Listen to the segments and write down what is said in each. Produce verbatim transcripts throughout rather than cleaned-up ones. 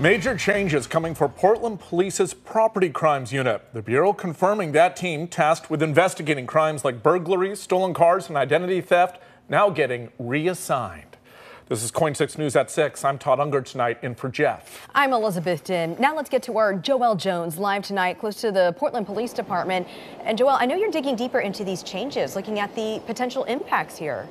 Major changes coming for Portland Police's Property Crimes Unit. The Bureau confirming that team tasked with investigating crimes like burglaries, stolen cars, and identity theft now getting reassigned. This is KOIN six News at six. I'm Todd Unger tonight in for Jeff. I'm Elizabeth Din. Now let's get to our Joelle Jones live tonight close to the Portland Police Department. And Joelle, I know you're digging deeper into these changes, looking at the potential impacts here.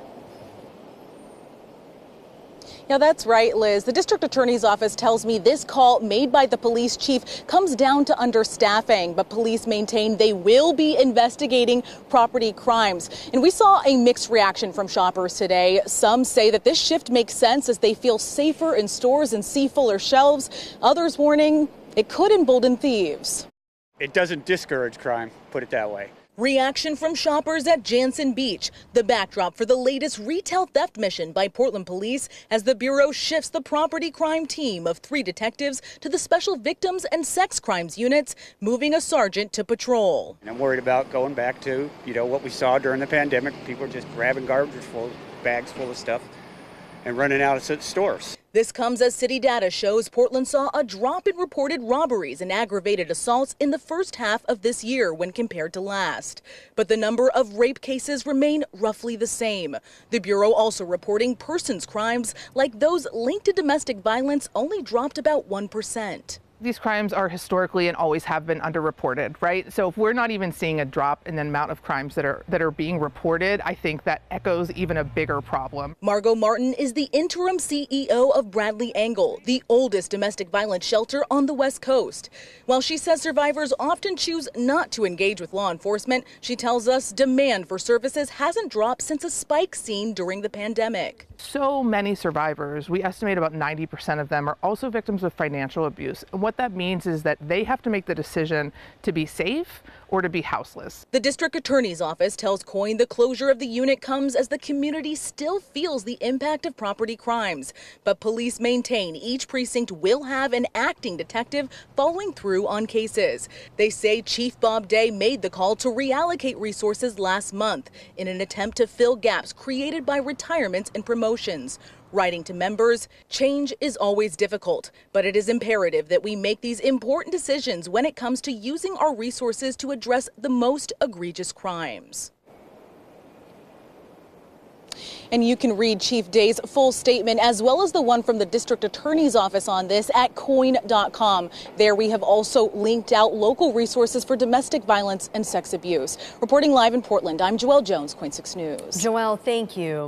Yeah, that's right, Liz. The district attorney's office tells me this call made by the police chief comes down to understaffing, but police maintain they will be investigating property crimes. And we saw a mixed reaction from shoppers today. Some say that this shift makes sense as they feel safer in stores and see fuller shelves. Others warning it could embolden thieves. It doesn't discourage crime, put it that way. Reaction from shoppers at Janssen Beach, the backdrop for the latest retail theft mission by Portland Police as the Bureau shifts the property crime team of three detectives to the Special Victims and Sex Crimes Units, moving a sergeant to patrol. And I'm worried about going back to, you know, what we saw during the pandemic. People are just grabbing garbage full, bags full of stuff and running out of stores. This comes as city data shows Portland saw a drop in reported robberies and aggravated assaults in the first half of this year when compared to last. But the number of rape cases remain roughly the same. The Bureau also reporting persons crimes like those linked to domestic violence only dropped about one percent. These crimes are historically and always have been underreported, right? So if we're not even seeing a drop in the amount of crimes that are that are being reported, I think that echoes even a bigger problem. Margot Martin is the interim C E O of Bradley Angle, the oldest domestic violence shelter on the West Coast. While she says survivors often choose not to engage with law enforcement, she tells us demand for services hasn't dropped since a spike seen during the pandemic. So many survivors, we estimate about ninety percent of them, are also victims of financial abuse. What that means is that they have to make the decision to be safe or to be houseless. The district attorney's office tells KOIN the closure of the unit comes as the community still feels the impact of property crimes. But police maintain each precinct will have an acting detective following through on cases. They say Chief Bob Day made the call to reallocate resources last month in an attempt to fill gaps created by retirements and promotions. Writing to members, change is always difficult, but it is imperative that we make these important decisions when it comes to using our resources to address the most egregious crimes. And you can read Chief Day's full statement as well as the one from the district attorney's office on this at koin dot com. There we have also linked out local resources for domestic violence and sex abuse. Reporting live in Portland, I'm Joelle Jones, KOIN six News. Joelle, thank you.